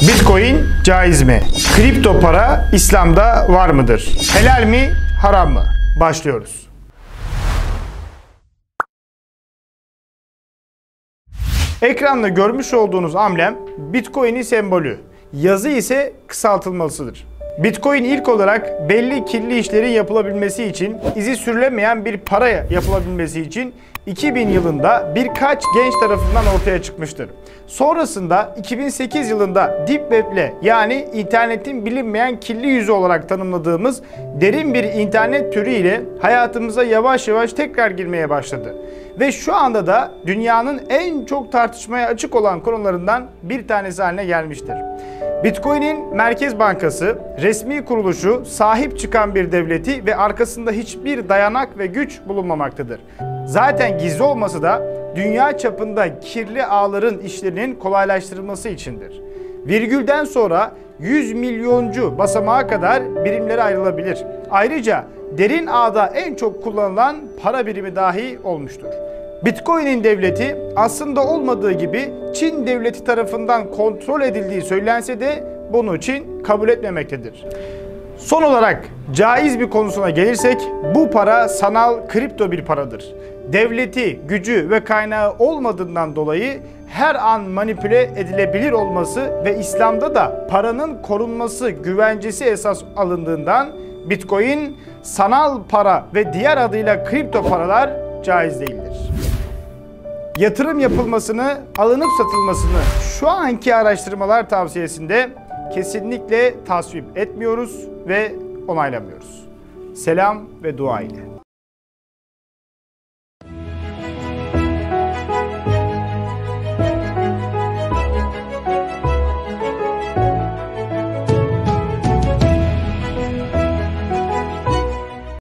Bitcoin caiz mi? Kripto para İslam'da var mıdır? Helal mi, haram mı? Başlıyoruz. Ekranda görmüş olduğunuz amblem Bitcoin'in sembolü. Yazı ise kısaltılmasıdır. Bitcoin ilk olarak belli kirli işlerin yapılabilmesi için, izi sürülemeyen bir paraya yapılabilmesi için 2000 yılında birkaç genç tarafından ortaya çıkmıştır. Sonrasında 2008 yılında Deep Web'le, yani internetin bilinmeyen kirli yüzü olarak tanımladığımız derin bir internet türü ile hayatımıza yavaş yavaş tekrar girmeye başladı. Ve şu anda da dünyanın en çok tartışmaya açık olan konularından bir tanesi haline gelmiştir. Bitcoin'in Merkez Bankası, resmi kuruluşu, sahip çıkan bir devleti ve arkasında hiçbir dayanak ve güç bulunmamaktadır. Zaten gizli olması da dünya çapında kirli ağların işlerinin kolaylaştırılması içindir. Virgülden sonra 100 milyoncu basamağa kadar birimlere ayrılabilir. Ayrıca derin ağda en çok kullanılan para birimi dahi olmuştur. Bitcoin'in devleti aslında olmadığı gibi Çin devleti tarafından kontrol edildiği söylense de bunu Çin kabul etmemektedir. Son olarak caiz bir konusuna gelirsek, bu para sanal kripto bir paradır. Devleti, gücü ve kaynağı olmadığından dolayı her an manipüle edilebilir olması ve İslam'da da paranın korunması güvencesi esas alındığından Bitcoin, sanal para ve diğer adıyla kripto paralar caiz değildir. Yatırım yapılmasını, alınıp satılmasını şu anki araştırmalar tavsiyesinde kesinlikle tasvip etmiyoruz ve onaylamıyoruz. Selam ve dua ile.